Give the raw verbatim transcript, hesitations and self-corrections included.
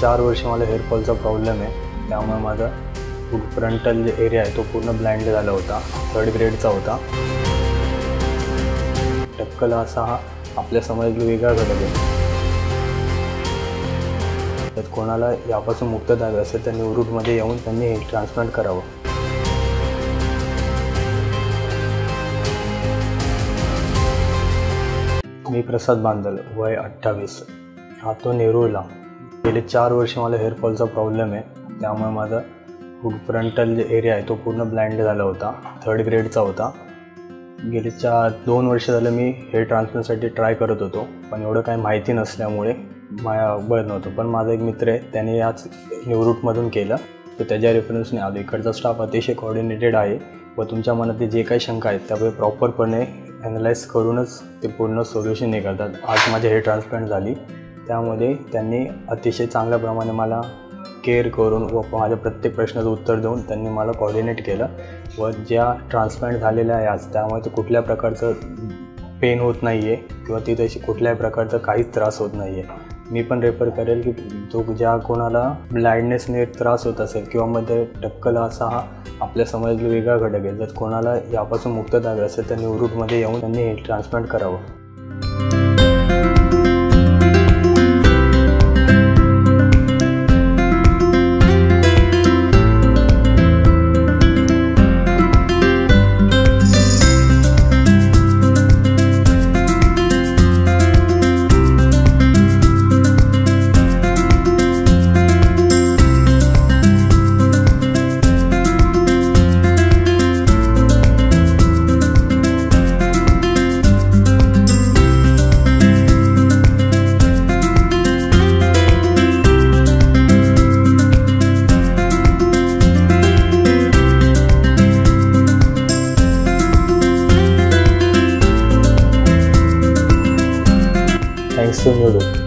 चार वर्ष मला हेअरफॉलचा प्रॉब्लेम आहे, त्यामुळे माझा फ्रंटल जो एरिया आहे तो पूर्ण ब्लाइंड झाला होता, थर्ड ग्रेडचा होता। टक्कल असा हा आपल्या समाजात वेगळा घडत आहे। तर कोणाला यापासून मुक्तता हवी असेल तर न्यू रूटमध्ये येऊन त्यांनी हेअर ट्रान्सप्लांट करावं। मी प्रसाद बांदल, वय अठ्ठावीस, राहतो नेरूळला। गेले चार वर्ष मला हेअरफॉलचा प्रॉब्लेम आहे, त्यामुळे माझा फ्रंटल जो एरिया आहे तो पूर्ण ब्लाइंड झाला होता, थर्ड ग्रेडचा होता। गेले चार दोन वर्ष झालं मी हेअर ट्रान्सप्लांटसाठी ट्राय करत होतो, पण एवढं काही माहिती नसल्यामुळे मला बळ नव्हतं। पण माझा एक मित्र आहे, त्याने याच न्यू रूटमधून केलं, तर त्याच्या रेफरन्सने आलो। इकडचा स्टाफ अतिशय कोऑर्डिनेटेड आहे व तुमच्या मनात जे काही शंका आहेत त्यावर प्रॉपरपणे ॲनलाइज करूनच ते पूर्ण सोल्युशन निघतात। आज माझे हेअर ट्रान्सप्लांट झाली, त्यामध्ये त्यांनी अतिशय चांगल्या प्रमाणे मला केअर करून व माझ्या प्रत्येक प्रश्नाचं उत्तर देऊन त्यांनी मला कोऑर्डिनेट केलं। व ज्या ट्रान्सप्लांट झालेल्या आहे आज, त्यामुळे ते कुठल्या प्रकारचं पेन होत नाही आहे किंवा तिथे अशी कुठल्याही प्रकारचा काहीच त्रास होत नाही आहे। मी पण रेफर करेल की तो ज्या कोणाला ब्लाइंडनेसने त्रास होत असेल किंवा मध्ये टक्कल असा हा आपल्या समाजात वेगळा घडत आहे, जर कोणाला यापासून मुक्तता हवी असेल तर न्यू रूटमध्ये येऊन त्यांनी हेअर ट्रान्सप्लांट करावं। Thanks to New Roots.